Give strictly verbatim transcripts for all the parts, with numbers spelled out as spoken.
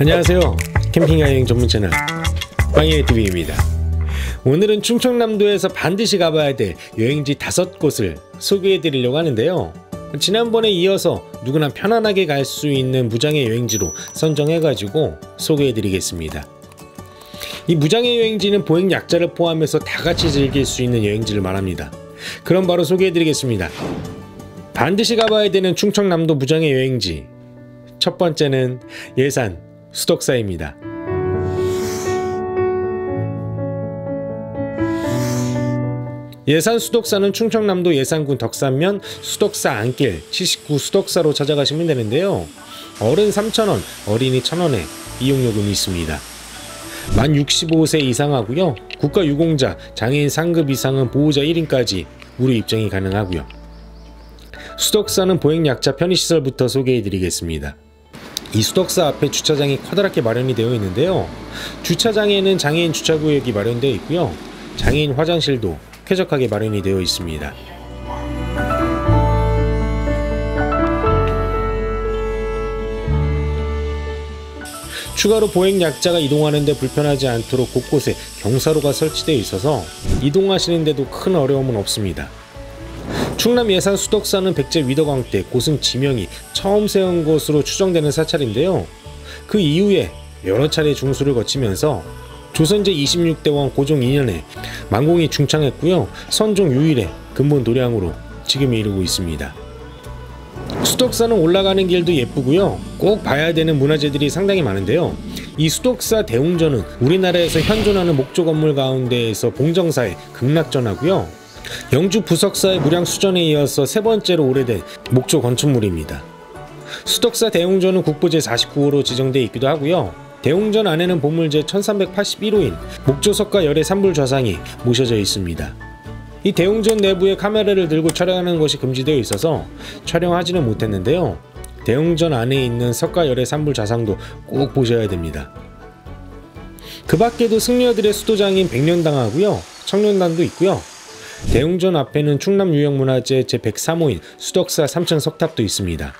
안녕하세요. 캠핑 여행 전문 채널 빵이네티비입니다. 오늘은 충청남도에서 반드시 가봐야 될 여행지 다섯 곳을 소개해드리려고 하는데요. 지난번에 이어서 누구나 편안하게 갈 수 있는 무장애 여행지로 선정해가지고 소개해드리겠습니다. 이 무장애 여행지는 보행 약자를 포함해서 다 같이 즐길 수 있는 여행지를 말합니다. 그럼 바로 소개해드리겠습니다. 반드시 가봐야 되는 충청남도 무장애 여행지 첫 번째는 예산 수덕사입니다. 예산 수덕사는 충청남도 예산군 덕산면 수덕사안길 칠십구 수덕사로 찾아가시면 되는데요. 어른 삼천 원, 어린이 천 원에 이용요금이 있습니다. 만 육십오 세 이상하고요. 국가유공자, 장애인 상급 이상은 보호자 일 인까지 무료 입장이 가능하고요. 수덕사는 보행약자 편의시설부터 소개해드리겠습니다. 이 수덕사 앞에 주차장이 커다랗게 마련이 되어 있는데요. 주차장에는 장애인 주차구역이 마련되어 있고요. 장애인 화장실도 쾌적하게 마련이 되어 있습니다. 추가로 보행약자가 이동하는데 불편하지 않도록 곳곳에 경사로가 설치되어 있어서 이동하시는데도 큰 어려움은 없습니다. 충남 예산 수덕사는 백제 위덕왕 때 고승 지명이 처음 세운 곳으로 추정되는 사찰인데요. 그 이후에 여러 차례 중수를 거치면서 조선제 이십육 대왕 고종 이 년에 만공이 중창했고요. 선종 유일의 근본 도량으로 지금 이르고 있습니다. 수덕사는 올라가는 길도 예쁘고요. 꼭 봐야 되는 문화재들이 상당히 많은데요. 이 수덕사 대웅전은 우리나라에서 현존하는 목조 건물 가운데에서 봉정사의 극락전하고요. 영주 부석사의 무량수전에 이어서 세 번째로 오래된 목조 건축물입니다. 수덕사 대웅전은 국보제 사십구 호로 지정되어 있기도 하고요. 대웅전 안에는 보물제 천삼백팔십일 호인 목조석과 열의 산불 좌상이 모셔져 있습니다. 이 대웅전 내부에 카메라를 들고 촬영하는 것이 금지되어 있어서 촬영하지는 못했는데요. 대웅전 안에 있는 석과 열의 산불 좌상도 꼭 보셔야 됩니다. 그 밖에도 승려들의 수도장인 백년당하고요. 청년당도 있고요. 대웅전 앞에는 충남 유형문화재 제백삼 호인 수덕사 삼 층 석탑도 있습니다.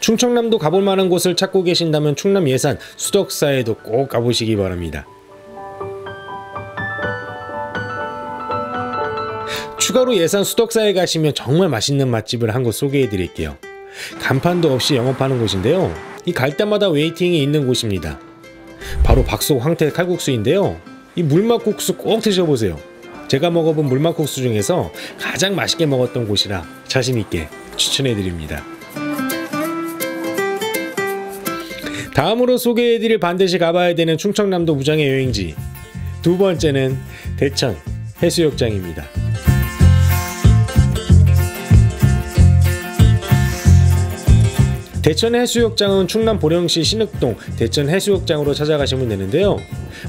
충청남도 가볼 만한 곳을 찾고 계신다면 충남 예산 수덕사에도 꼭 가보시기 바랍니다. 추가로 예산 수덕사에 가시면 정말 맛있는 맛집을 한 곳 소개해드릴게요. 간판도 없이 영업하는 곳인데요. 이 갈 때마다 웨이팅이 있는 곳입니다. 바로 박속 황태 칼국수인데요. 이 물맛국수 꼭 드셔보세요. 제가 먹어본 물맛국수 중에서 가장 맛있게 먹었던 곳이라 자신있게 추천해드립니다. 다음으로 소개해드릴 반드시 가봐야 되는 충청남도 무장애 여행지 두 번째는 대천 해수욕장입니다. 대천해수욕장은 충남 보령시 신읍동 대천해수욕장으로 찾아가시면 되는데요.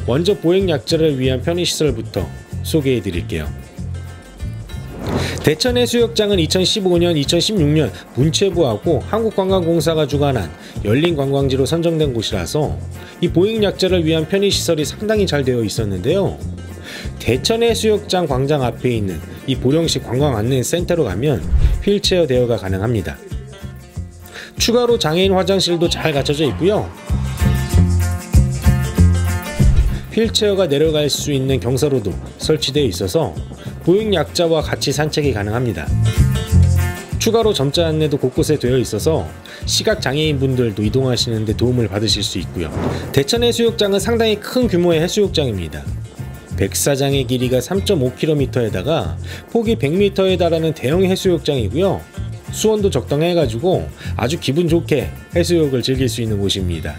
먼저 보행약자를 위한 편의시설부터 소개해드릴게요. 대천해수욕장은 이천십오 년, 이천십육 년 문체부하고 한국관광공사가 주관한 열린관광지로 선정된 곳이라서 이 보행약자를 위한 편의시설이 상당히 잘 되어 있었는데요. 대천해수욕장 광장 앞에 있는 이 보령시 관광안내센터로 가면 휠체어 대여가 가능합니다. 추가로 장애인 화장실도 잘 갖춰져 있고요. 휠체어가 내려갈 수 있는 경사로도 설치되어 있어서 보행약자와 같이 산책이 가능합니다. 추가로 점자 안내도 곳곳에 되어 있어서 시각장애인분들도 이동하시는 데 도움을 받으실 수 있고요. 대천해수욕장은 상당히 큰 규모의 해수욕장입니다. 백사장의 길이가 삼 점 오 킬로미터에다가 폭이 백 미터에 달하는 대형 해수욕장이고요. 수온도 적당해가지고 아주 기분 좋게 해수욕을 즐길 수 있는 곳입니다.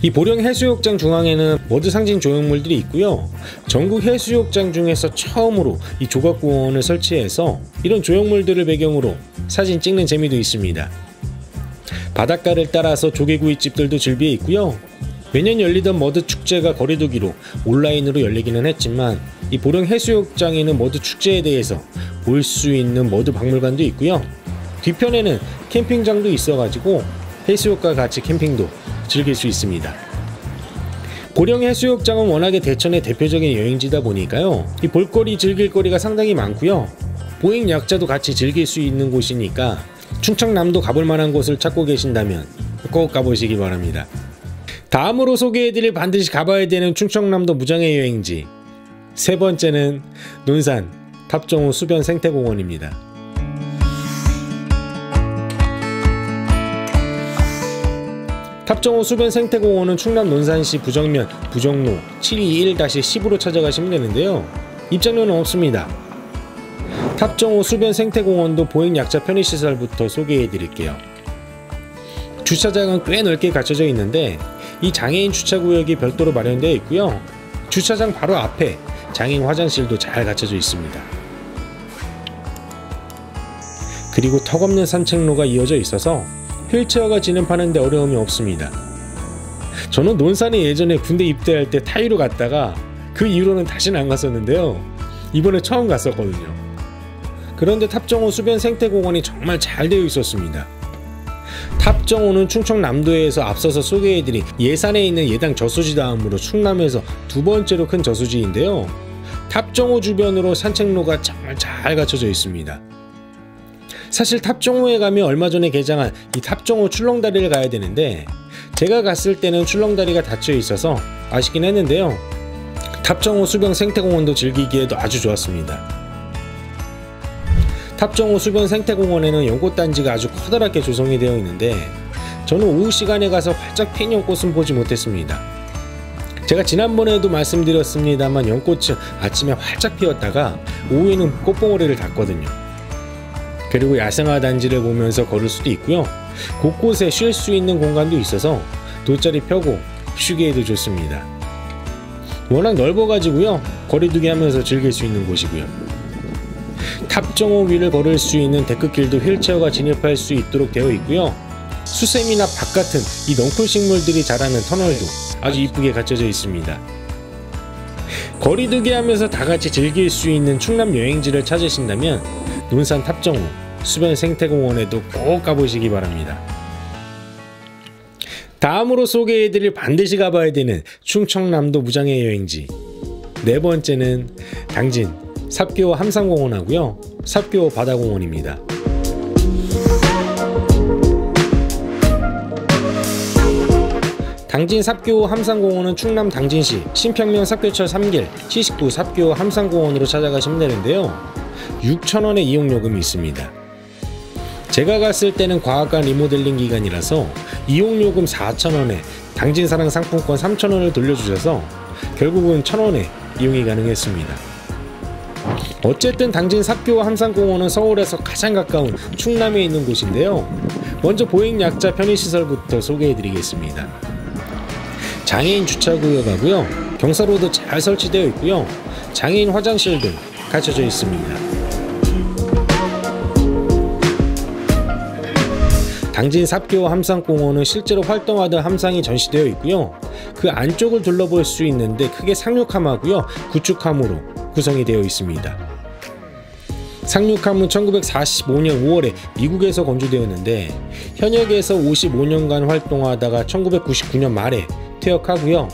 이 보령 해수욕장 중앙에는 워드 상징 조형물들이 있고요. 전국 해수욕장 중에서 처음으로 이 조각공원을 설치해서 이런 조형물들을 배경으로 사진 찍는 재미도 있습니다. 바닷가를 따라서 조개구이집들도 즐비해 있고요. 매년 열리던 머드축제가 거리두기로 온라인으로 열리기는 했지만 이 보령 해수욕장에는 머드축제에 대해서 볼 수 있는 머드박물관도 있고요. 뒤편에는 캠핑장도 있어가지고 해수욕과 같이 캠핑도 즐길 수 있습니다. 보령 해수욕장은 워낙에 대천의 대표적인 여행지다 보니까요. 이 볼거리 즐길거리가 상당히 많고요. 보행약자도 같이 즐길 수 있는 곳이니까 충청남도 가볼 만한 곳을 찾고 계신다면 꼭 가보시기 바랍니다. 다음으로 소개해드릴 반드시 가봐야 되는 충청남도 무장의 여행지 세 번째는 논산 탑정호수변생태공원입니다. 탑정호수변생태공원은 충남 논산시 부정면 부정로 칠이일 다시 십으로 찾아가시면 되는데요. 입장료는 없습니다. 탑정호수변생태공원도 보행약자 편의시설부터 소개해드릴게요. 주차장은 꽤 넓게 갖춰져 있는데 이 장애인 주차구역이 별도로 마련되어 있고요. 주차장 바로 앞에 장애인 화장실도 잘 갖춰져 있습니다. 그리고 턱없는 산책로가 이어져 있어서 휠체어가 진입하는데 어려움이 없습니다. 저는 논산에 예전에 군대 입대할 때 타이로 갔다가 그 이후로는 다시는 안 갔었는데요. 이번에 처음 갔었거든요. 그런데 탑정호 수변 생태공원이 정말 잘 되어 있었습니다. 탑정호는 충청남도에서 앞서서 소개해드린 예산에 있는 예당 저수지 다음으로 충남에서 두 번째로 큰 저수지인데요. 탑정호 주변으로 산책로가 정말 잘 갖춰져 있습니다. 사실 탑정호에 가면 얼마 전에 개장한 이 탑정호 출렁다리를 가야 되는데 제가 갔을 때는 출렁다리가 닫혀 있어서 아쉽긴 했는데요. 탑정호 수변 생태공원도 즐기기에도 아주 좋았습니다. 탑정호 수변 생태공원에는 연꽃단지가 아주 커다랗게 조성이 되어 있는데 저는 오후 시간에 가서 활짝 핀 연꽃은 보지 못했습니다. 제가 지난번에도 말씀드렸습니다만 연꽃은 아침에 활짝 피었다가 오후에는 꽃봉오리를 닫거든요. 그리고 야생화 단지를 보면서 걸을 수도 있고요. 곳곳에 쉴 수 있는 공간도 있어서 돗자리 펴고 쉬기에도 좋습니다. 워낙 넓어가지고요. 거리두기 하면서 즐길 수 있는 곳이고요. 탑정호 위를 걸을 수 있는 데크길도 휠체어가 진입할 수 있도록 되어 있고요. 수세미나 박 같은 이 넝쿨 식물들이 자라는 터널도 아주 이쁘게 갖춰져 있습니다. 거리두기 하면서 다 같이 즐길 수 있는 충남 여행지를 찾으신다면 논산 탑정호 수변 생태공원에도 꼭 가보시기 바랍니다. 다음으로 소개해드릴 반드시 가봐야 되는 충청남도 무장애 여행지 네 번째는 당진 삽교호 함상공원하고요. 삽교호 바다공원입니다. 당진 삽교호 함상공원은 충남 당진시 신평면 삽교철 삼길 칠십구 삽교호 함상공원으로 찾아가시면 되는데요. 육천 원의 이용요금이 있습니다. 제가 갔을 때는 과학관 리모델링 기간이라서 이용요금 사천 원에 당진사랑 상품권 삼천 원을 돌려주셔서 결국은 천 원에 이용이 가능했습니다. 어쨌든 당진 삽교호 함상공원은 서울에서 가장 가까운 충남에 있는 곳인데요. 먼저 보행약자 편의시설부터 소개해드리겠습니다. 장애인 주차구역하고요. 경사로도 잘 설치되어 있고요. 장애인 화장실도 갖춰져 있습니다. 당진 삽교호 함상공원은 실제로 활동하던 함상이 전시되어 있고요. 그 안쪽을 둘러볼 수 있는데 크게 상륙함하고요. 구축함으로 구성이 되어 있습니다. 상륙함은 천구백사십오 년 오월에 미국에서 건조되었는데 현역에서 오십오 년간 활동하다가 천구백구십구 년 말에 퇴역하고요.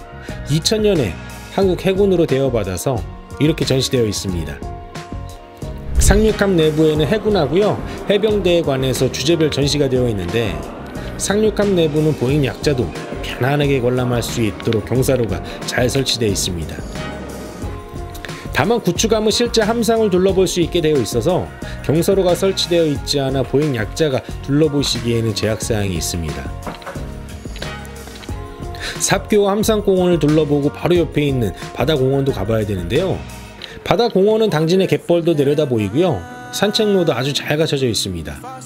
이천 년에 한국 해군으로 대여받아서 이렇게 전시되어 있습니다. 상륙함 내부에는 해군하고요. 해병대에 관해서 주제별 전시가 되어 있는데 상륙함 내부는 보행 약자도 편안하게 관람할 수 있도록 경사로가 잘 설치되어 있습니다. 다만 구축함은 실제 함상을 둘러볼 수 있게 되어 있어서 경사로가 설치되어 있지 않아 보행 약자가 둘러보시기에는 제약사항이 있습니다. 삽교호 함상공원을 둘러보고 바로 옆에 있는 바다공원도 가봐야 되는데요. 바다공원은 당진의 갯벌도 내려다 보이고요. 산책로도 아주 잘 갖춰져 있습니다.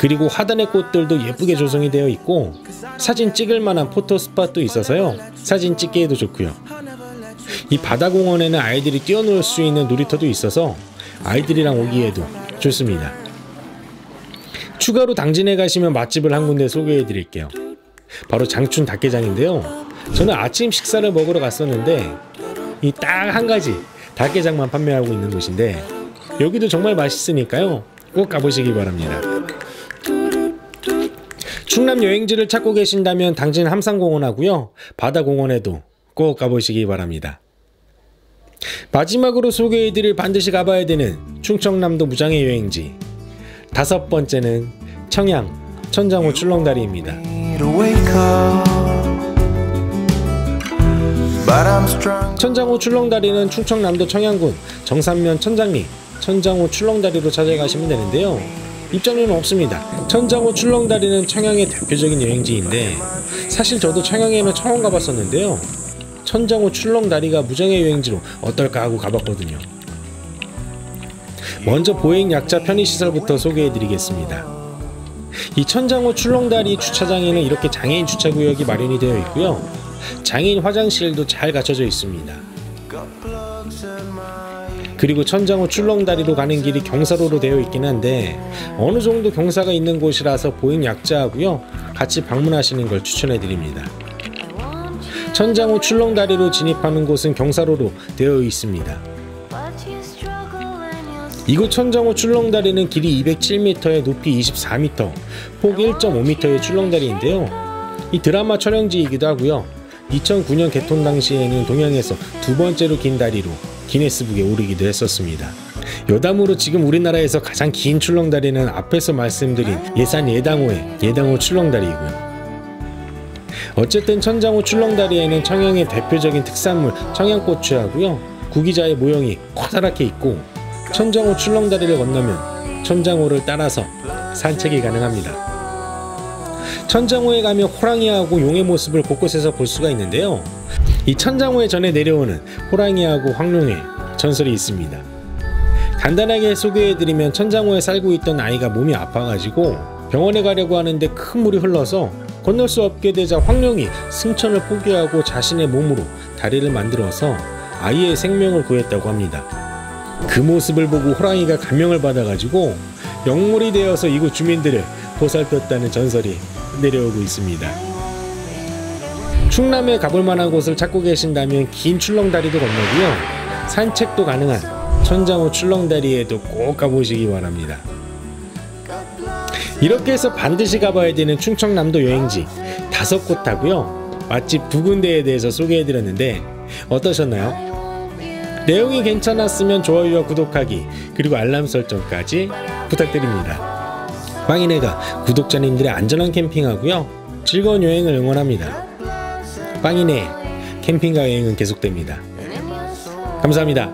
그리고 하단의 꽃들도 예쁘게 조성이 되어 있고 사진 찍을 만한 포토스팟도 있어서요. 사진 찍기에도 좋고요. 이 바다공원에는 아이들이 뛰어놀 수 있는 놀이터도 있어서 아이들이랑 오기에도 좋습니다. 추가로 당진에 가시면 맛집을 한 군데 소개해 드릴게요. 바로 장춘 닭게장인데요. 저는 아침 식사를 먹으러 갔었는데 이 딱 한 가지 닭게장만 판매하고 있는 곳인데 여기도 정말 맛있으니까요. 꼭 가보시기 바랍니다. 충남 여행지를 찾고 계신다면 당진 함상공원하고요. 바다공원에도 꼭 가보시기 바랍니다. 마지막으로 소개해드릴 반드시 가봐야 되는 충청남도 무장애 여행지 다섯 번째는 청양 천장호 출렁다리입니다. 천장호 출렁다리는 충청남도 청양군 정산면 천장리 천장호 출렁다리로 찾아가시면 되는데요. 입장료는 없습니다. 천장호 출렁다리는 청양의 대표적인 여행지인데 사실 저도 청양에는 처음 가봤었는데요. 천장호 출렁다리가 무장애 여행지로 어떨까 하고 가봤거든요. 먼저 보행약자 편의시설부터 소개해드리겠습니다. 이 천장호 출렁다리 주차장에는 이렇게 장애인 주차구역이 마련이 되어 있고요. 장애인 화장실도 잘 갖춰져 있습니다. 그리고 천장호 출렁다리로 가는 길이 경사로로 되어 있긴 한데 어느 정도 경사가 있는 곳이라서 보행약자하고요 같이 방문하시는 걸 추천해드립니다. 천장호 출렁다리로 진입하는 곳은 경사로로 되어 있습니다. 이곳 천장호 출렁다리는 길이 이백칠 미터에 높이 이십사 미터, 폭 일 점 오 미터의 출렁다리인데요. 이 드라마 촬영지이기도 하고요. 이천구 년 개통 당시에는 동양에서 두 번째로 긴 다리로 기네스북에 오르기도 했었습니다. 여담으로 지금 우리나라에서 가장 긴 출렁다리는 앞에서 말씀드린 예산 예당호의 예당호 출렁다리이고요. 어쨌든 천장호 출렁다리에는 청양의 대표적인 특산물 청양고추하고요. 구기자의 모형이 커다랗게 있고 천장호 출렁다리를 건너면 천장호를 따라서 산책이 가능합니다. 천장호에 가면 호랑이하고 용의 모습을 곳곳에서 볼 수가 있는데요. 이 천장호에 전해 내려오는 호랑이하고 황룡의 전설이 있습니다. 간단하게 소개해드리면 천장호에 살고 있던 아이가 몸이 아파가지고 병원에 가려고 하는데 큰 물이 흘러서 건널 수 없게 되자 황룡이 승천을 포기하고 자신의 몸으로 다리를 만들어서 아이의 생명을 구했다고 합니다. 그 모습을 보고 호랑이가 감명을 받아가지고 영물이 되어서 이곳 주민들을 보살폈다는 전설이 내려오고 있습니다. 충남에 가볼 만한 곳을 찾고 계신다면 긴 출렁다리도 건너고요. 산책도 가능한 천장호 출렁다리에도 꼭 가보시기 바랍니다. 이렇게 해서 반드시 가봐야 되는 충청남도 여행지 다섯 곳 하고요. 맛집 두 군데에 대해서 소개해드렸는데 어떠셨나요? 내용이 괜찮았으면 좋아요와 구독하기 그리고 알람 설정까지 부탁드립니다. 빵이네가 구독자님들의 안전한 캠핑하고요. 즐거운 여행을 응원합니다. 빵이네 캠핑과 여행은 계속됩니다. 감사합니다.